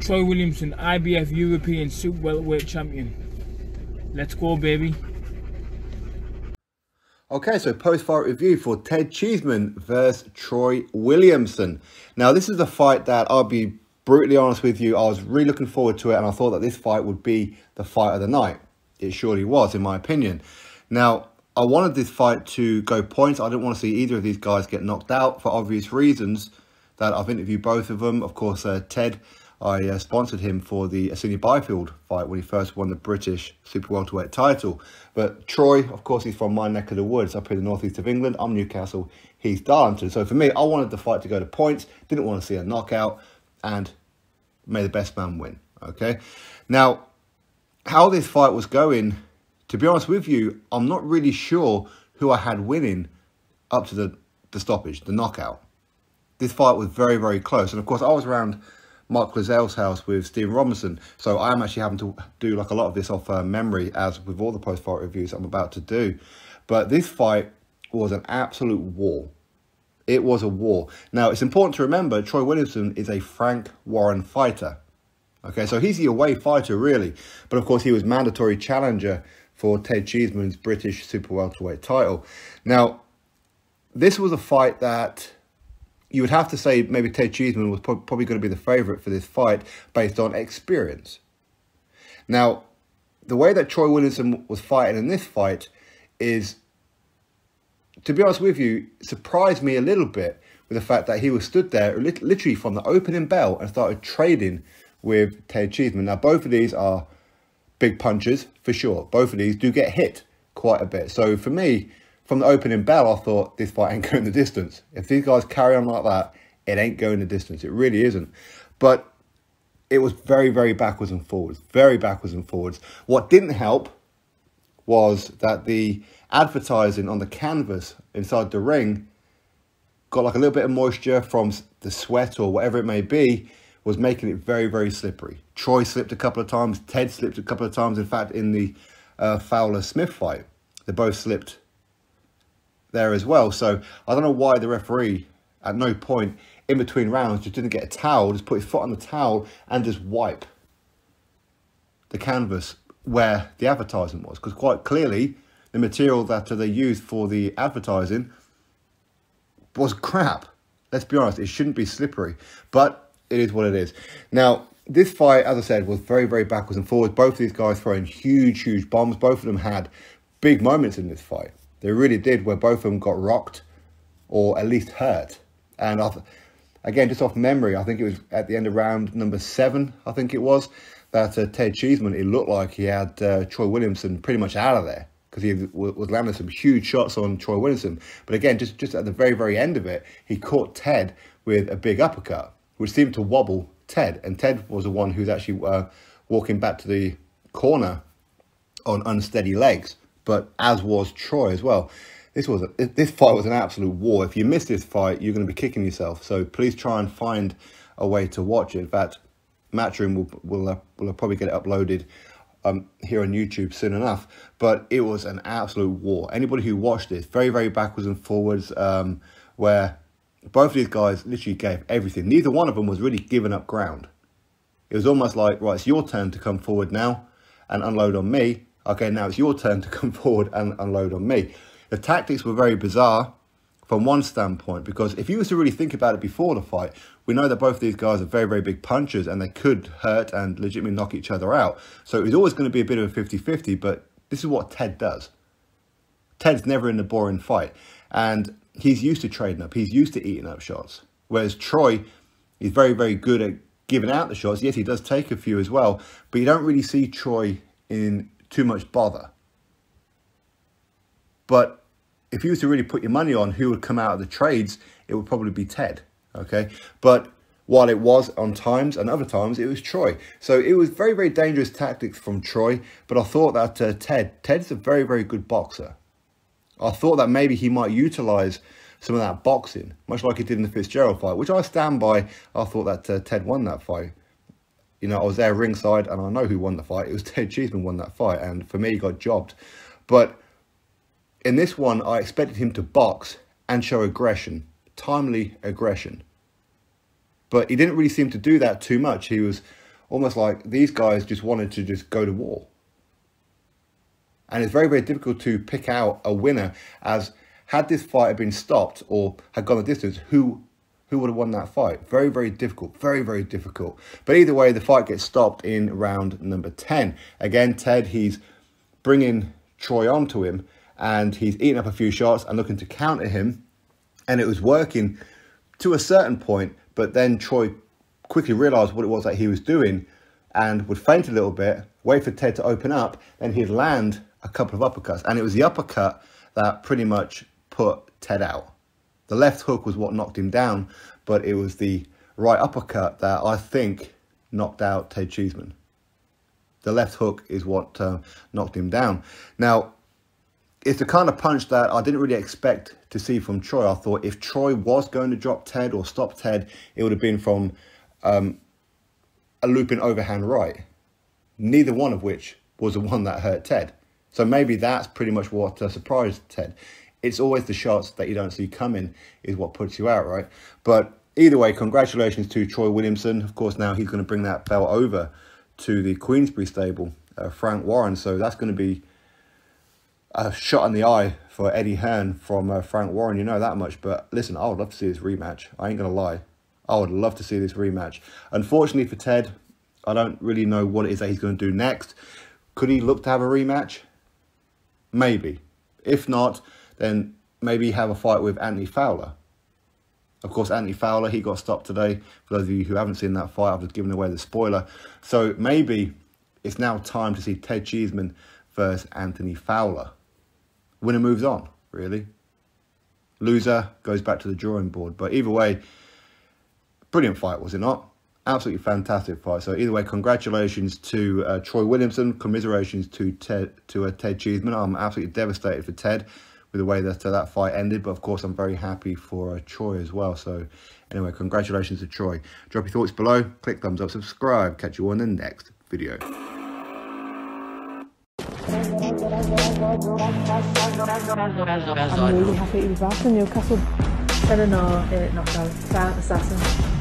Troy Williamson, IBF European Super Welterweight Champion. Let's go, baby. Okay, so post-fight review for Ted Cheeseman versus Troy Williamson. Now, this is a fight that, I'll be brutally honest with you, I was really looking forward to it, and I thought that this fight would be the fight of the night. It surely was, in my opinion. Now, I wanted this fight to go points. I didn't want to see either of these guys get knocked out for obvious reasons that I've interviewed both of them. Of course, Ted, I sponsored him for the Asini Byfield fight when he first won the British super welterweight title. But Troy, of course, he's from my neck of the woods up in the northeast of England. I'm Newcastle, he's Darlington. So for me, I wanted the fight to go to points, didn't want to see a knockout, and may the best man win, okay? Now, how this fight was going, to be honest with you, I'm not really sure who I had winning up to the stoppage, the knockout. This fight was very, very close. And of course, I was around Mark Lazelle's house with Stephen Robinson, so I'm actually having to do like a lot of this off memory, as with all the post-fight reviews I'm about to do. But this fight was an absolute war. It was a war. Now, it's important to remember Troy Williamson is a Frank Warren fighter. Okay, so he's the away fighter, really. But of course, he was mandatory challenger for Ted Cheeseman's British super welterweight title. Now, this was a fight that you would have to say maybe Ted Cheeseman was probably going to be the favourite for this fight based on experience. Now, the way that Troy Williamson was fighting in this fight is, to be honest with you, surprised me a little bit with the fact that he was stood there literally from the opening bell and started trading with Ted Cheeseman. Now, both of these are big punches, for sure. Both of these do get hit quite a bit. So for me, from the opening bell, I thought this fight ain't going the distance. If these guys carry on like that, it ain't going the distance. It really isn't. But it was very, very backwards and forwards. Very backwards and forwards. What didn't help was that the advertising on the canvas inside the ring got like a little bit of moisture from the sweat or whatever it may be, was making it very, very slippery. Troy slipped a couple of times. Ted slipped a couple of times. In fact, in the Fowler-Smith fight, they both slipped there as well. So I don't know why the referee at no point in between rounds just didn't get a towel, just put his foot on the towel and just wipe the canvas where the advertising was, because quite clearly the material that they used for the advertising was crap. Let's be honest, it shouldn't be slippery, but it is what it is. Now, this fight, as I said, was very, very backwards and forwards. Both of these guys throwing huge, huge bombs. Both of them had big moments in this fight. They really did, where both of them got rocked or at least hurt. And again, just off memory, I think it was at the end of round number 7, I think it was, that Ted Cheeseman, it looked like he had Troy Williamson pretty much out of there, because he was landing some huge shots on Troy Williamson. But again, just at the very, very end of it, he caught Ted with a big uppercut, which seemed to wobble Ted. And Ted was the one who's actually walking back to the corner on unsteady legs, but as was Troy as well. This fight was an absolute war. If you miss this fight, you're going to be kicking yourself. So please try and find a way to watch it. In fact, Matchroom will probably get it uploaded here on YouTube soon enough. But it was an absolute war. Anybody who watched this, very, very backwards and forwards, where both of these guys literally gave everything. Neither one of them was really giving up ground. It was almost like, right, it's your turn to come forward now and unload on me. Okay, now it's your turn to come forward and unload on me. The tactics were very bizarre from one standpoint, because if you were to really think about it before the fight, we know that both of these guys are very, very big punchers and they could hurt and legitimately knock each other out. So it was always going to be a bit of a 50-50, but this is what Ted does. Ted's never in a boring fight, and he's used to trading up. He's used to eating up shots, whereas Troy is very, very good at giving out the shots. Yes, he does take a few as well, but you don't really see Troy in too much bother. But if you were to really put your money on who would come out of the trades, it would probably be Ted, okay? But while it was on times and other times, it was Troy. So it was very, very dangerous tactics from Troy, but I thought that Ted's a very, very good boxer. I thought that maybe he might utilise some of that boxing, much like he did in the Fitzgerald fight, which I stand by. I thought that Ted won that fight. You know, I was there ringside, and I know who won the fight. It was Ted Cheeseman won that fight, and for me, he got jobbed. But in this one, I expected him to box and show aggression, timely aggression. But he didn't really seem to do that too much. He was almost like these guys just wanted to just go to war. And it's very, very difficult to pick out a winner, as had this fight been stopped or had gone the distance, who would have won that fight? Very, very difficult. Very, very difficult. But either way, the fight gets stopped in round number 10. Again, Ted, he's bringing Troy onto him, and he's eating up a few shots and looking to counter him. And it was working to a certain point, but then Troy quickly realised what it was that he was doing and would faint a little bit, wait for Ted to open up, and he'd land a couple of uppercuts. And it was the uppercut that pretty much put Ted out. The left hook was what knocked him down, but it was the right uppercut that I think knocked out Ted Cheeseman. The left hook is what knocked him down. Now, it's the kind of punch that I didn't really expect to see from Troy. I thought if Troy was going to drop Ted or stop Ted, it would have been from a looping overhand right, neither one of which was the one that hurt Ted. So maybe that's pretty much what surprised Ted. It's always the shots that you don't see coming is what puts you out, right? But either way, congratulations to Troy Williamson. Of course, now he's going to bring that belt over to the Queensbury stable, Frank Warren. So that's going to be a shot in the eye for Eddie Hearn from Frank Warren. You know that much. But listen, I would love to see this rematch. I ain't going to lie. I would love to see this rematch. Unfortunately for Ted, I don't really know what it is that he's going to do next. Could he look to have a rematch? Maybe. If not, then maybe have a fight with Anthony Fowler. Of course, Anthony Fowler, he got stopped today. For those of you who haven't seen that fight, I've just given away the spoiler. So maybe it's now time to see Ted Cheeseman versus Anthony Fowler. Winner moves on, really. Loser goes back to the drawing board. But either way, brilliant fight, was it not? Absolutely fantastic fight. So either way, congratulations to Troy Williamson. Commiserations to Ted Cheeseman. I'm absolutely devastated for Ted with the way that that fight ended. But of course, I'm very happy for Troy as well. So anyway, congratulations to Troy. Drop your thoughts below. Click thumbs up, subscribe. Catch you on the next video. I'm really happy to be back in Newcastle. They're an all-out assassin.